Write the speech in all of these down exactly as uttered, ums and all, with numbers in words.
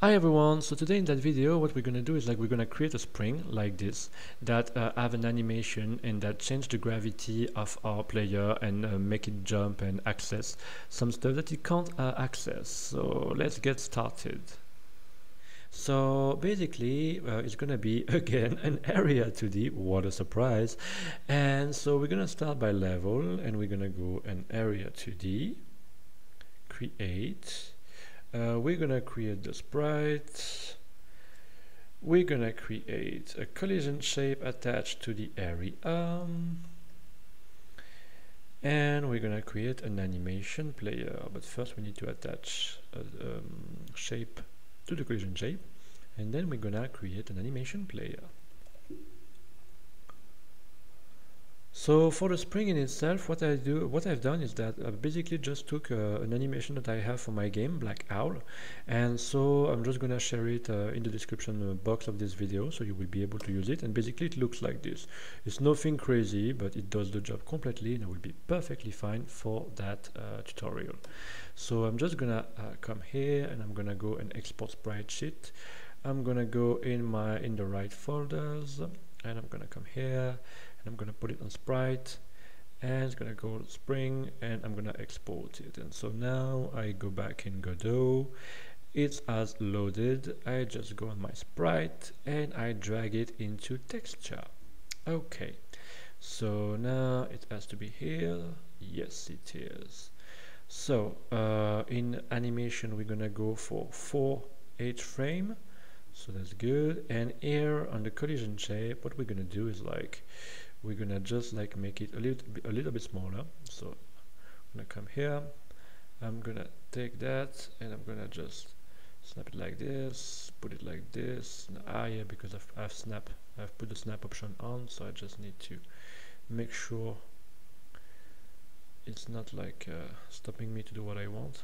Hi everyone, so today in that video what we're gonna do is like we're gonna create a spring like this that uh, have an animation and that change the gravity of our player and uh, make it jump and access some stuff that it can't uh, access. So let's get started. So basically uh, it's gonna be again an area two D, what a surprise. And so we're gonna start by level and we're gonna go an area two D, create. Uh, we're gonna create the sprite, we're gonna create a collision shape attached to the area, and we're gonna create an animation player, but first we need to attach a um, shape to the collision shape, and then we're gonna create an animation player. So for the spring in itself, what I do, what I've done is that I basically just took uh, an animation that I have for my game, Black Owl, and so I'm just gonna share it uh, in the description box of this video, so you will be able to use it. And basically, it looks like this. It's nothing crazy, but it does the job completely, and it will be perfectly fine for that uh, tutorial. So I'm just gonna uh, come here, and I'm gonna go and export sprite sheet. I'm gonna go in my in the right folders, and I'm gonna come here. I'm gonna put it on sprite and it's gonna go spring and I'm gonna export it. And so now I go back in Godot, it's as loaded, I just go on my sprite and I drag it into texture. Okay, so now it has to be here. Yes, it is. So uh, in animation we're gonna go for four H frame, so that's good. And here on the collision shape what we're gonna do is like we're gonna just like make it a little a little bit smaller. So I'm gonna come here, I'm gonna take that and I'm gonna just snap it like this, put it like this. Ah yeah, because I've, I've snap I've put the snap option on, so I just need to make sure it's not like uh, stopping me to do what I want.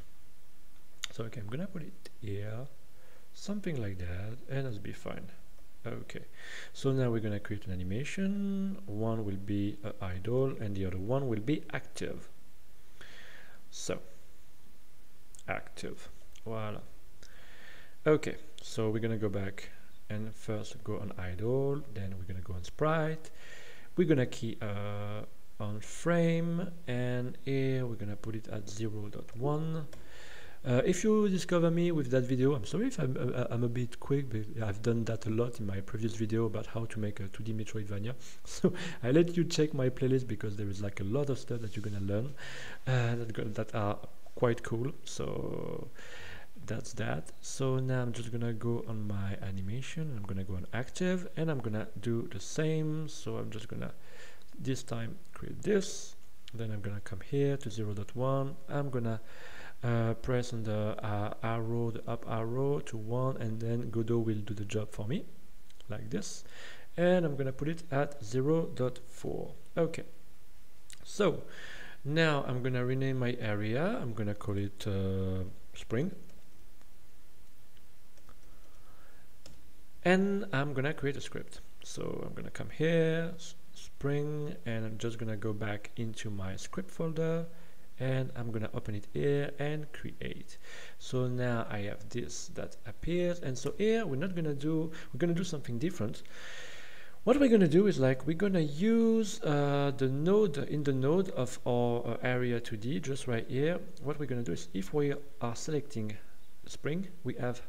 So okay, I'm gonna put it here, something like that, and it'll be fine. Okay, so now we're gonna create an animation. One will be uh, idle and the other one will be active. So active, voila. Okay, so we're gonna go back and first go on idle, then we're gonna go on sprite, we're gonna key uh, on frame, and here we're gonna put it at zero point one. Uh, if you discover me with that video, I'm sorry if I'm, uh, I'm a bit quick, but I've done that a lot in my previous video about how to make a two D Metroidvania. So I let you check my playlist because there is like a lot of stuff that you're gonna learn uh, that, that are quite cool. So that's that. So now I'm just gonna go on my animation, I'm gonna go on active and I'm gonna do the same. So I'm just gonna this time create this, then I'm gonna come here to zero point one, I'm gonna Uh, press on the uh, arrow, the up arrow to one, and then Godot will do the job for me like this, and I'm gonna put it at zero point four. Okay, so now I'm gonna rename my area, I'm gonna call it uh, spring, and I'm gonna create a script. So I'm gonna come here, spring, and I'm just gonna go back into my script folder and I'm gonna open it here and create. So now I have this that appears, and so here we're not gonna do we're gonna do something different. What we're gonna do is like we're gonna use uh, the node in the node of our uh, area two D just right here. What we're gonna do is if we are selecting spring, we have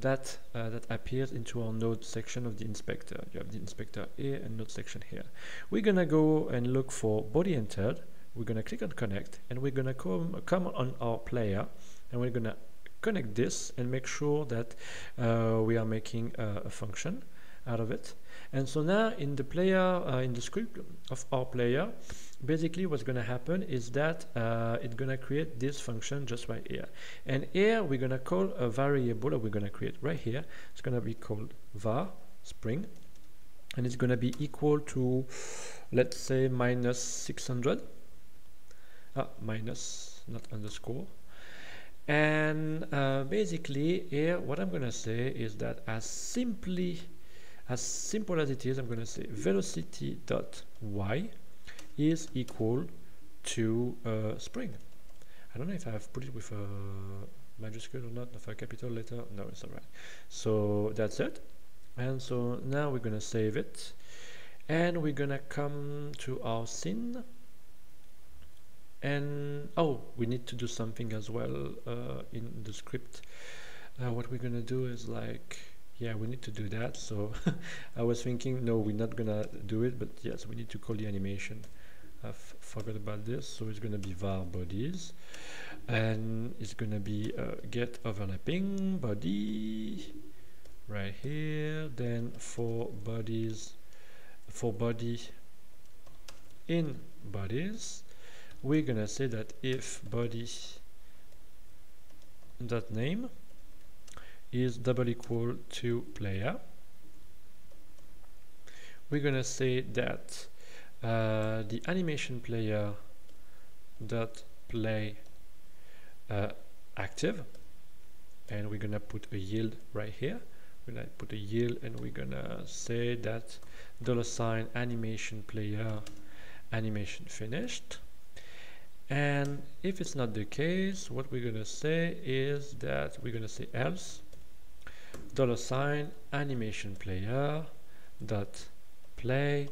that uh, that appears into our node section of the inspector. You have the inspector here and node section here. We're gonna go and look for body entered. We're going to click on connect and we're going to come, come on our player and we're going to connect this and make sure that uh, we are making uh, a function out of it. And so now in the player, uh, in the script of our player, basically what's going to happen is that uh, it's going to create this function just right here. And here we're going to call a variable that we're going to create right here. It's going to be called var spring and it's going to be equal to, let's say, minus six hundred. Ah, minus, not underscore. And uh, basically here what I'm gonna say is that as simply as simple as it is, I'm gonna say velocity dot y is equal to uh, spring. I don't know if I have put it with a majuscule or not, of a capital letter. No, it's all right. So that's it. And so now we're gonna save it, and we're gonna come to our scene. And oh, we need to do something as well uh, in the script. Uh, what we're gonna do is like, yeah, we need to do that. So I was thinking, no, we're not gonna do it, but yes, we need to call the animation. I forgot about this. So it's gonna be var bodies, and it's gonna be uh, get overlapping body right here. Then for bodies, for body in bodies, we're gonna say that if body dot name is double equal to player, we're gonna say that uh, the animation player dot play uh, active, and we're gonna put a yield right here. We're gonna put a yield, and we're gonna say that dollar sign animation player animation finished. And if it's not the case, what we're gonna say is that we're gonna say else dollar sign animation player dot play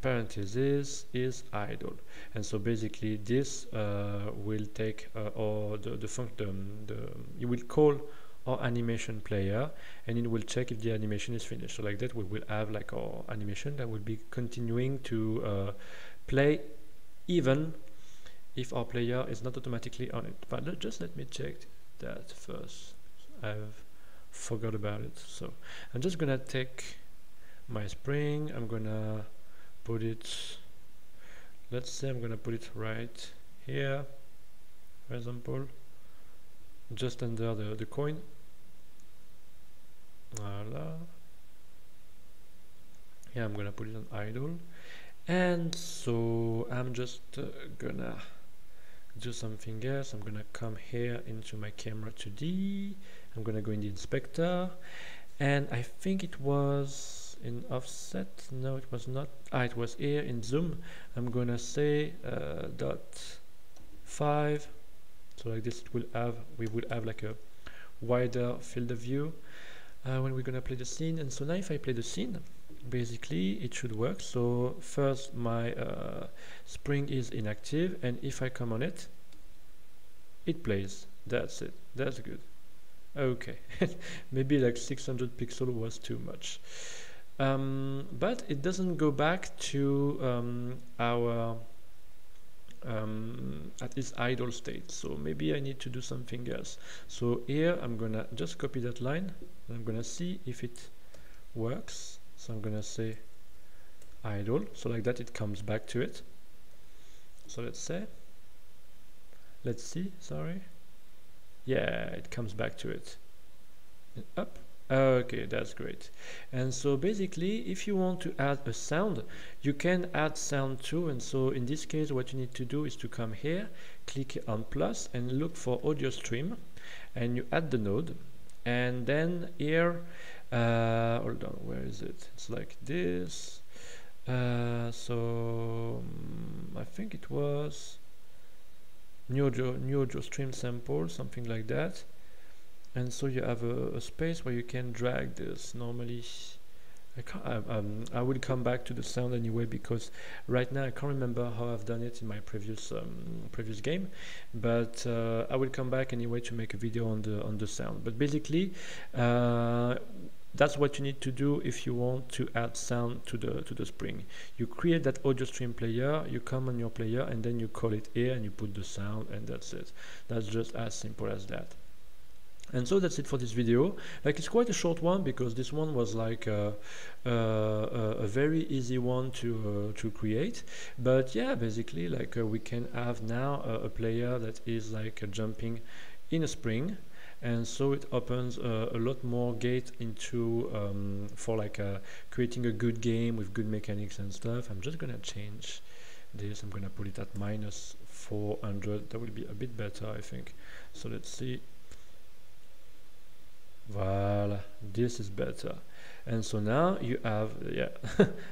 parentheses is idle. And so basically this uh, will take uh, or the the function the you will call our animation player, and it will check if the animation is finished. So like that we will have like our animation that will be continuing to uh, play even if our player is not automatically on it. But let, just let me check that first. I've forgot about it. So I'm just gonna take my spring, I'm gonna put it, let's say I'm gonna put it right here, for example, just under the, the coin. Voila. Yeah, I'm gonna put it on idle. And so I'm just uh, gonna do something else. I'm gonna come here into my camera two D. I'm gonna go in the inspector, and I think it was in offset. No, it was not. Ah, it was here in zoom. I'm gonna say uh, dot five. So like this, it will have we will have like a wider field of view uh, when we're gonna play the scene. And so now, if I play the scene, basically it should work. So first my uh, spring is inactive, and if I come on it, it plays. That's it. That's good. Okay. Maybe like six hundred pixels was too much, um, but it doesn't go back to um, our um, at its idle state. So maybe I need to do something else. So here I'm gonna just copy that line, and I'm gonna see if it works. So I'm gonna say idle, so like that it comes back to it. So let's say, let's see, sorry. Yeah, it comes back to it. And up. Okay, that's great. And so basically, if you want to add a sound, you can add sound too. And so in this case, what you need to do is to come here, click on plus, and look for audio stream, and you add the node, and then here. Uh, hold on, where is it? It's like this. Uh, so um, I think it was new audio, new audio stream sample, something like that. And so you have a, a space where you can drag this. Normally, I can't. I, um, I will come back to the sound anyway, because right now I can't remember how I've done it in my previous um, previous game. But uh, I will come back anyway to make a video on the on the sound. But basically. Uh, That's what you need to do if you want to add sound to the to the spring. You create that audio stream player, you come on your player, and then you call it here, and you put the sound, and that's it. That's just as simple as that. And so that's it for this video. Like, it's quite a short one, because this one was like a, a, a very easy one to uh, to create. But yeah, basically, like uh, we can have now a, a player that is like uh, jumping in a spring. And so it opens uh, a lot more gate into um, for like a, creating a good game with good mechanics and stuff. I'm just gonna change this. I'm gonna put it at minus four hundred. That will be a bit better, I think. So let's see. Voilà. voila, this is better. And so now you have, yeah,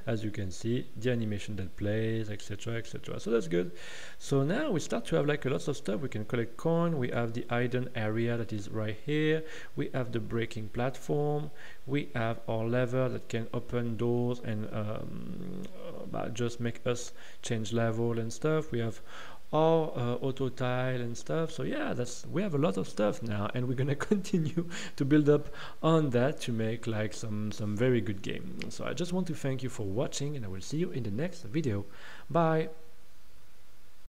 as you can see, the animation that plays, etc, etc. So that's good. So now we start to have like a lot of stuff. We can collect coin, we have the hidden area that is right here, we have the breaking platform, we have our lever that can open doors and um, just make us change level and stuff. We have or uh, auto tile and stuff. So yeah, that's, we have a lot of stuff now, and we're gonna continue to build up on that to make like some some very good game. So I just want to thank you for watching, and I will see you in the next video. Bye.